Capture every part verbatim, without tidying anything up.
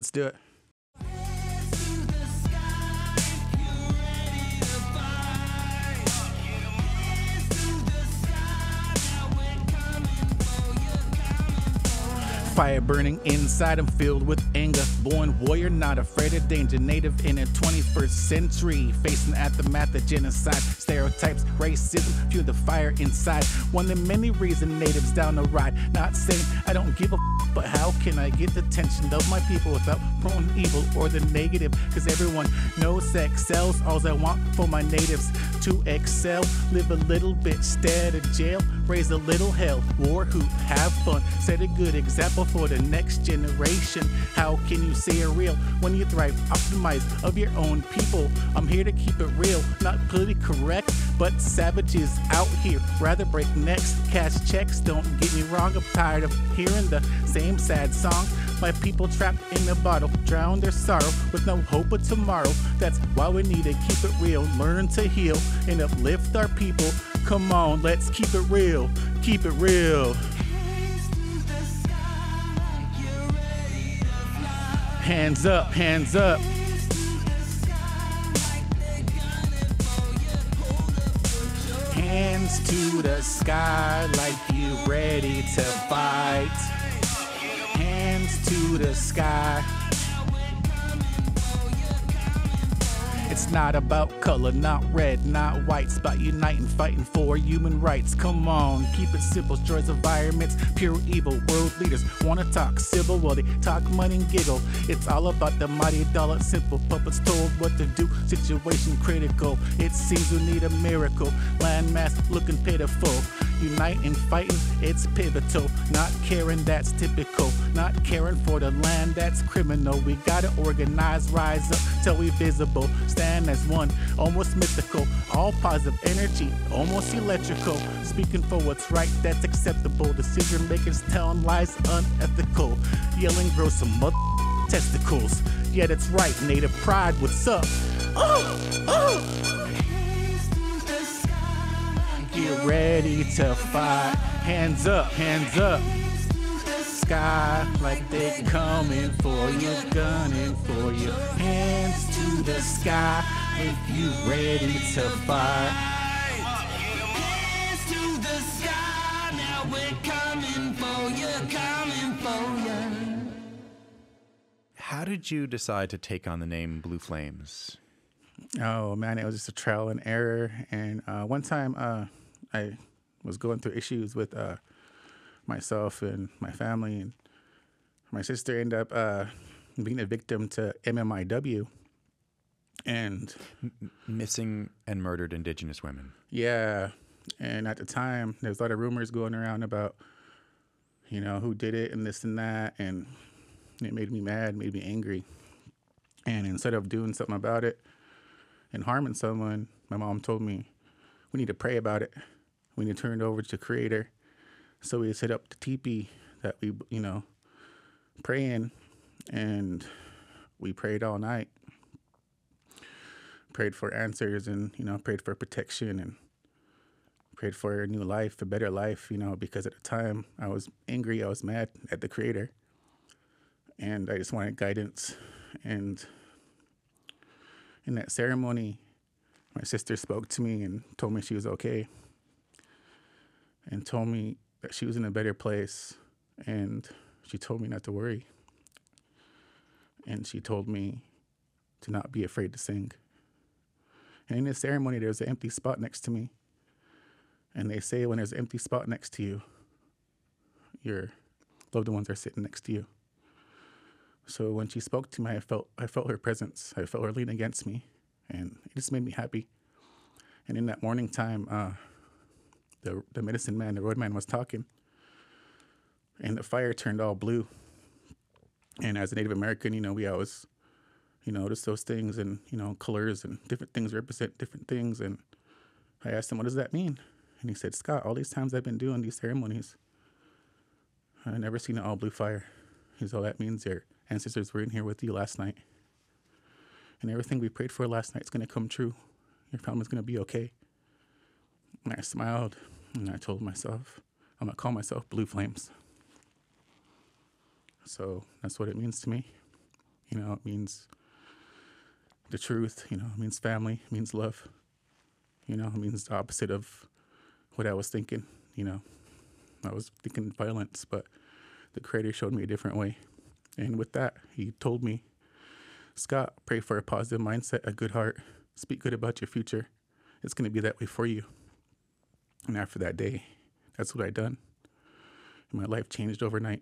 Let's do it. Fire burning inside, I'm filled with anger. Born warrior, not afraid of danger. Native in the twenty-first century. Facing aftermath of genocide. Stereotypes, racism, fuel the fire inside. One of many reasons natives down the ride. Not saying I don't give a f, but how can I get the attention of my people without prone evil or the negative? Cause everyone knows that excels. All I want for my natives to excel. Live a little bit, stay out of jail. Raise a little hell, war hoop, have fun. Set a good example for the next generation. How can you say it real when you thrive optimized of your own people? I'm here to keep it real, not politically correct, but savages out here rather break necks, cash checks. Don't get me wrong, I'm tired of hearing the same sad song. My people trapped in a bottle, drown their sorrow with no hope of tomorrow. That's why we need to keep it real, learn to heal and uplift our people. Come on, let's keep it real, keep it real. Hands up, hands up. Hands to the sky like you ready to fight. Hands to the sky. It's not about color, not red, not white. Spot uniting, fighting for human rights. Come on, keep it simple. Destroys environments, pure evil. World leaders wanna talk civil, well they talk money and giggle. It's all about the mighty dollar, simple. Puppets told what to do, situation critical. It seems we need a miracle. Landmass looking pitiful. Unite and fighting, it's pivotal. Not caring, that's typical. Not caring for the land, that's criminal. We gotta organize, rise up till we visible. Stand as one, almost mythical. All positive energy, almost electrical. Speaking for what's right, that's acceptable. Decision makers telling lies, unethical. Yelling grow some mother testicles. Yeah, that's right, native pride, what's up? Oh, oh. Get ready to fight. Hands up, hands up. Sky like they coming for you, gunning for you. Hands to the sky if you ready to fight. Hands to the sky, now we're coming for you, coming for you. How did you decide to take on the name Blue Flamez? Oh man, it was just a trial and error. And uh, one time, uh. I was going through issues with uh, myself and my family, and my sister ended up uh, being a victim to M M I W and M missing and murdered Indigenous women. Yeah, and at the time there was a lot of rumors going around about, you know, who did it and this and that, and it made me mad, made me angry. And instead of doing something about it and harming someone, my mom told me we need to pray about it. We need to turn it over to the Creator. So we set up the teepee that we, you know, praying, and we prayed all night. Prayed for answers, and you know, prayed for protection, and prayed for a new life, a better life, you know, because at the time I was angry, I was mad at the Creator, and I just wanted guidance. And in that ceremony, my sister spoke to me and told me she was okay, and told me that she was in a better place, and she told me not to worry, and she told me to not be afraid to sing. And in this ceremony, there's an empty spot next to me, and they say when there's an empty spot next to you, your loved ones are sitting next to you. So when she spoke to me, I felt, I felt her presence. I felt her lean against me, and it just made me happy. And in that morning time, uh, The, the medicine man, the roadman, was talking, and the fire turned all blue. And as a Native American, you know, we always, you know, notice those things, and, you know, colors and different things represent different things. And I asked him, what does that mean? And he said, Scott, all these times I've been doing these ceremonies, I've never seen an all blue fire. He's all that means your ancestors were in here with you last night. And everything we prayed for last night is going to come true. Your family's going to be okay. And I smiled, and I told myself, I'm going to call myself Blue Flamez. So that's what it means to me. You know, it means the truth. You know, it means family. It means love. You know, it means the opposite of what I was thinking. You know, I was thinking violence, but the Creator showed me a different way. And with that, he told me, Scott, pray for a positive mindset, a good heart. Speak good about your future. It's going to be that way for you. And after that day, that's what I done. And my life changed overnight.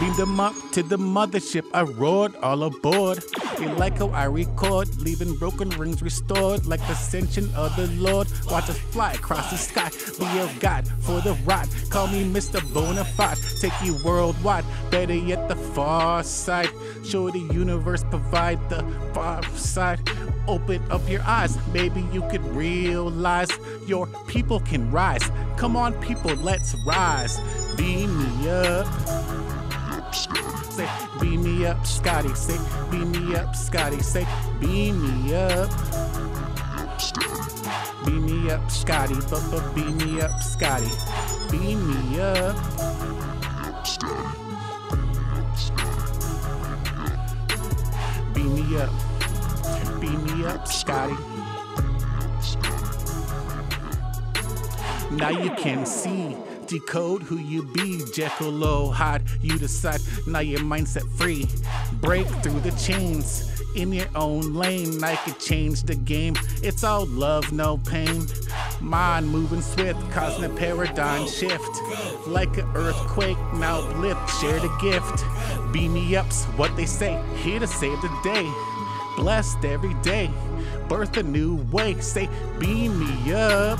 Beamed them up to the mothership, I roared all aboard. They like how I record, leaving broken rings restored, like the ascension of the Lord. Watch us fly across the sky, be a god for the ride. Call me Mister Bonafide, take you worldwide, better yet the far side. Show the universe, provide the far side. Open up your eyes, maybe you could realize your people can rise. Come on people, let's rise. Beam me up. Say, beam me up, Scotty. Say, beam me up, Scotty. Say, beam me up. Beam me up, Scotty. Bubba, beam me up, Scotty. Beam me up. Beam me up. Beam me up, Scotty. Now you can see. Decode who you be, Jekyll, low, hide, you decide, now your mindset free. Break through the chains, in your own lane, I could change the game, it's all love, no pain. Mind moving swift, causing a paradigm shift. Like an earthquake, now lift, share the gift. Beam me up's what they say, here to save the day. Blessed every day, birth a new way, say, beam me up.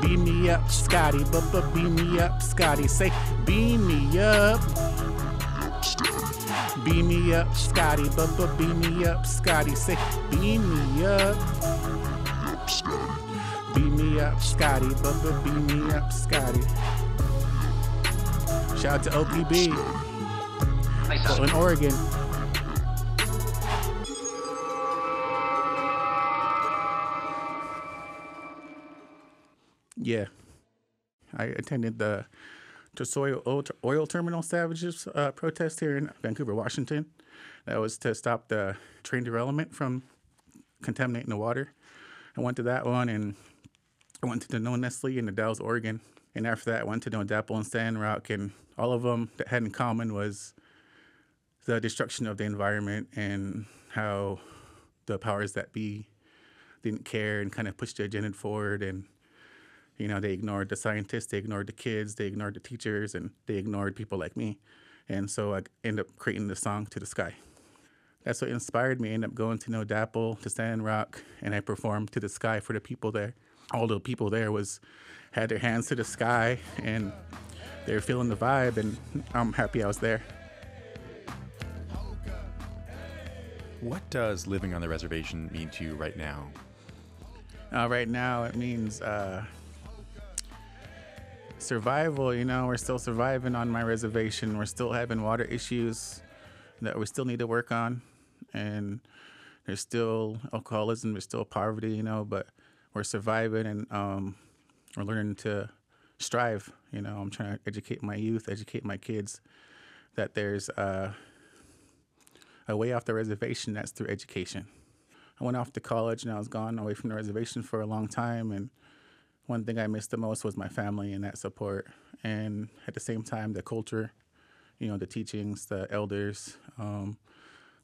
Beam me up, Scotty, but but beam me up, Scotty. Say, beam me up. Beam me up, Scotty, but but beam me up, Scotty. Say, beam me up. Beam me up, Scotty, but but beam me up, Scotty. Shout out to O P B, Portland, Oregon. Yeah, I attended the Tusoil oil, oil terminal savages uh, protest here in Vancouver, Washington. That was to stop the train derailment from contaminating the water. I went to that one, and I went to the No Nestle in the Dalles, Oregon. And after that, I went to No D A P L and Standing Rock, and all of them that had in common was the destruction of the environment and how the powers that be didn't care and kind of pushed the agenda forward. And you know, they ignored the scientists, they ignored the kids, they ignored the teachers, and they ignored people like me. And so I ended up creating the song To The Sky. That's what inspired me. I ended up going to No D A P L, to Standing Rock, and I performed To The Sky for the people there. All the people there was had their hands to the sky, and they were feeling the vibe, and I'm happy I was there. What does living on the reservation mean to you right now? Uh, right now, it means... Uh, survival. You know, we're still surviving on my reservation. We're still having water issues that we still need to work on, and there's still alcoholism, there's still poverty, you know, but we're surviving, and um we're learning to strive. You know, I'm trying to educate my youth, educate my kids that there's uh a way off the reservation. That's through education. I went off to college and I was gone away from the reservation for a long time, and one thing I missed the most was my family and that support. And at the same time, the culture, you know, the teachings, the elders, um,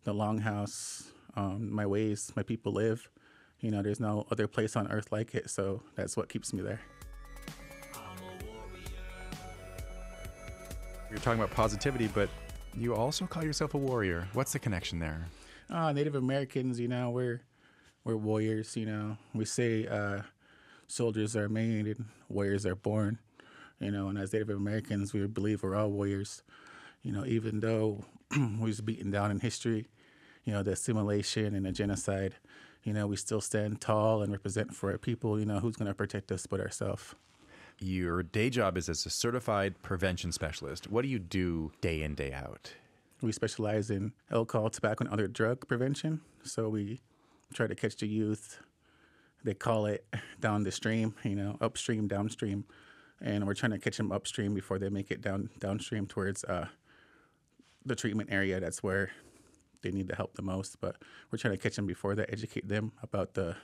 the longhouse, um, my ways, my people live. You know, there's no other place on earth like it. So that's what keeps me there. You're talking about positivity, but you also call yourself a warrior. What's the connection there? Uh, Native Americans, you know, we're, we're warriors, you know. We say... Uh, soldiers are made and warriors are born, you know, and as Native Americans, we believe we're all warriors, you know, even though we was beaten down in history, you know, the assimilation and the genocide, you know, we still stand tall and represent for our people. You know, who's going to protect us but ourselves? Your day job is as a certified prevention specialist. What do you do day in, day out? We specialize in alcohol, tobacco, and other drug prevention. So we try to catch the youth. They call it down the stream, you know, upstream, downstream. And we're trying to catch them upstream before they make it down downstream towards uh, the treatment area. That's where they need the help the most. But we're trying to catch them before that, educate them about the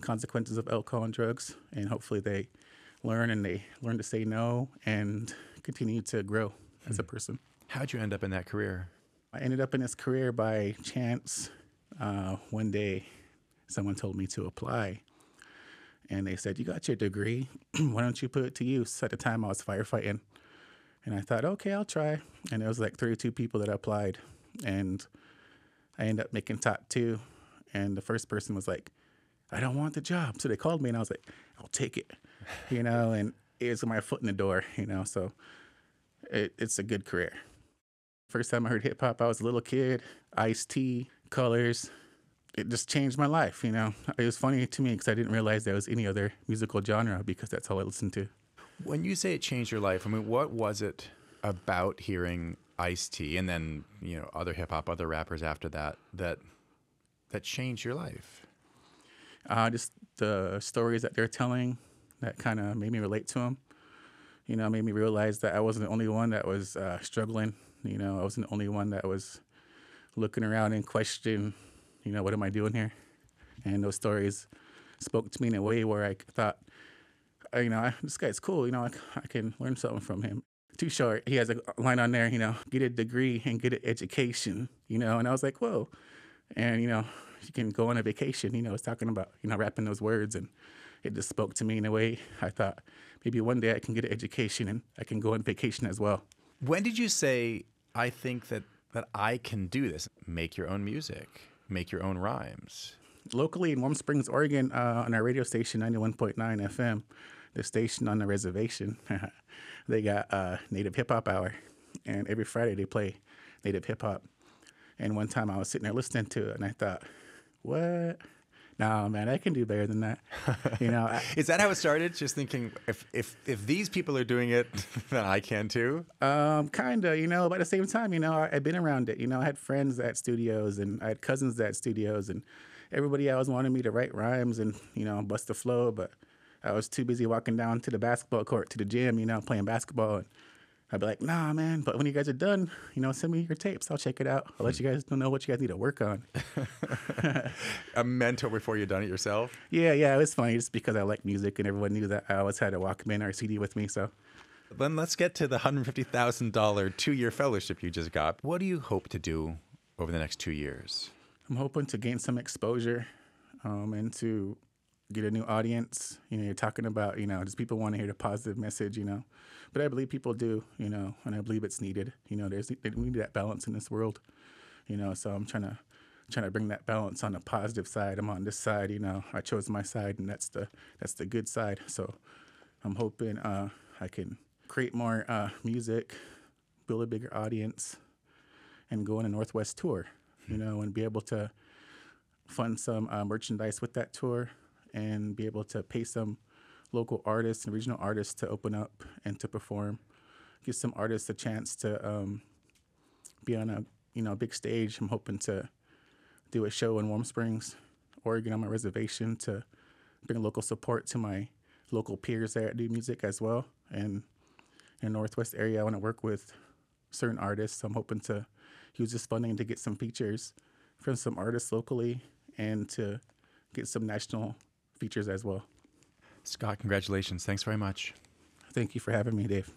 consequences of alcohol and drugs. And hopefully they learn and they learn to say no and continue to grow mm-hmm. as a person. How'd you end up in that career? I ended up in this career by chance. Uh, one day, someone told me to apply. And they said, you got your degree. Why don't you put it to use? At the time, I was firefighting. And I thought, okay, I'll try. And there was like thirty-two people that applied. And I ended up making top two. And the first person was like, I don't want the job. So they called me, and I was like, I'll take it. You know, and it was my foot in the door, you know. So it, it's a good career. First time I heard hip-hop, I was a little kid. Ice-T, Colors. It just changed my life, you know. It was funny to me because I didn't realize there was any other musical genre because that's all I listened to. When you say it changed your life, I mean, what was it about hearing Ice-T and then, you know, other hip-hop, other rappers after that, that that changed your life? Uh, just the stories that they're telling that kind of made me relate to them. You know, made me realize that I wasn't the only one that was uh, struggling. You know, I wasn't the only one that was looking around and questioning, you know, what am I doing here? And those stories spoke to me in a way where I thought, you know, this guy's cool. You know, I, I can learn something from him. Too Short, he has a line on there, you know, get a degree and get an education, you know. And I was like, whoa. And, you know, you can go on a vacation, you know, it's talking about, you know, rapping those words. And it just spoke to me in a way I thought, maybe one day I can get an education and I can go on vacation as well. When did you say, I think that, that I can do this? Make your own music. Make your own rhymes. Locally in Warm Springs, Oregon, uh, on our radio station, ninety-one point nine F M, the station on the reservation, they got uh, Native Hip Hop Hour. And every Friday they play Native Hip Hop. And one time I was sitting there listening to it and I thought, what? No, man, I can do better than that. You know, I, is that how it started? Just thinking, if if if these people are doing it, then I can too. Um, kind of, you know. But at the same time, you know, I, I've been around it. You know, I had friends at studios, and I had cousins at studios, and everybody always wanted me to write rhymes and, you know, bust the flow. But I was too busy walking down to the basketball court, to the gym, you know, playing basketball. And I'd be like, nah, man. But when you guys are done, you know, send me your tapes. I'll check it out. I'll let you guys know what you guys need to work on. A mentor before you've done it yourself? Yeah, yeah. It was funny just because I like music and everyone knew that I always had a Walkman or a C D with me. So then let's get to the one hundred fifty thousand dollars two-year fellowship you just got. What do you hope to do over the next two years? I'm hoping to gain some exposure um, and to get a new audience. You know, you're talking about, you know, just people want to hear the positive message, you know, but I believe people do, you know, and I believe it's needed. You know, there's we need that balance in this world, you know, so I'm trying to trying to bring that balance on the positive side. I'm on this side, you know, I chose my side and that's the that's the good side. So I'm hoping uh, I can create more uh, music, build a bigger audience and go on a Northwest tour, you know, and be able to fund some uh, merchandise with that tour. And be able to pay some local artists and regional artists to open up and to perform, give some artists a chance to um, be on a you know big stage. I'm hoping to do a show in Warm Springs, Oregon, on my reservation to bring local support to my local peers there that do music as well. And in the Northwest area, I want to work with certain artists. So I'm hoping to use this funding to get some features from some artists locally and to get some national features as well. Scott, congratulations. Thanks very much. Thank you for having me, Dave.